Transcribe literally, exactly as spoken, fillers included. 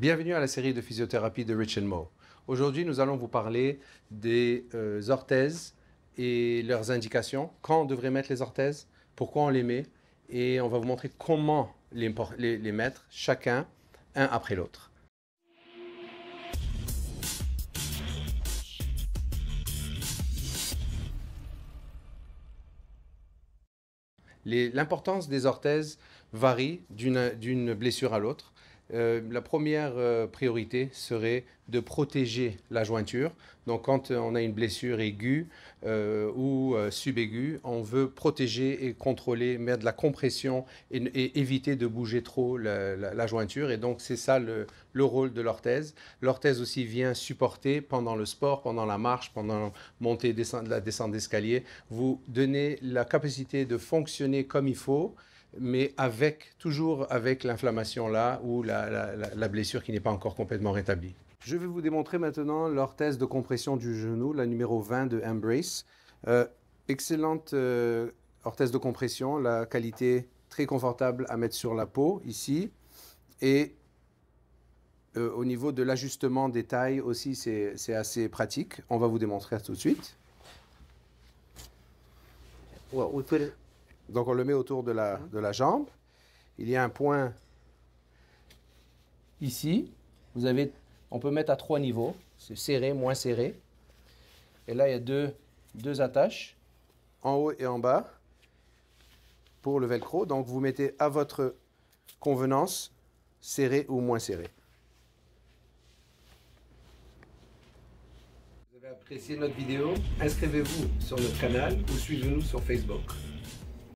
Bienvenue à la série de physiothérapie de Rich and Mo. Aujourd'hui, nous allons vous parler des euh, orthèses et leurs indications, quand on devrait mettre les orthèses, pourquoi on les met, et on va vous montrer comment les, les, les mettre, chacun, un après l'autre. L'importance des orthèses varie d'une blessure à l'autre. Euh, la première euh, priorité serait de protéger la jointure. Donc quand on a une blessure aiguë euh, ou euh, subaiguë, on veut protéger et contrôler, mettre de la compression et, et éviter de bouger trop la, la, la jointure. Et donc c'est ça le, le rôle de l'orthèse. L'orthèse aussi vient supporter pendant le sport, pendant la marche, pendant la montée descente, la descente d'escalier. Vous donnez la capacité de fonctionner comme il faut, mais avec, toujours avec l'inflammation là ou la, la, la blessure qui n'est pas encore complètement rétablie. Je vais vous démontrer maintenant l'orthèse de compression du genou, la numéro vingt de Embrace. Euh, excellente euh, orthèse de compression, la qualité très confortable à mettre sur la peau ici. Et euh, au niveau de l'ajustement des tailles aussi, c'est assez pratique. On va vous démontrer tout de suite. Well, we put it... Donc, on le met autour de la, de la jambe. Il y a un point ici. Vous avez, on peut mettre à trois niveaux. C'est serré, moins serré. Et là, il y a deux, deux attaches, en haut et en bas, pour le velcro. Donc, vous mettez à votre convenance, serré ou moins serré. Vous avez apprécié notre vidéo? Inscrivez-vous sur notre canal ou suivez-nous sur Facebook.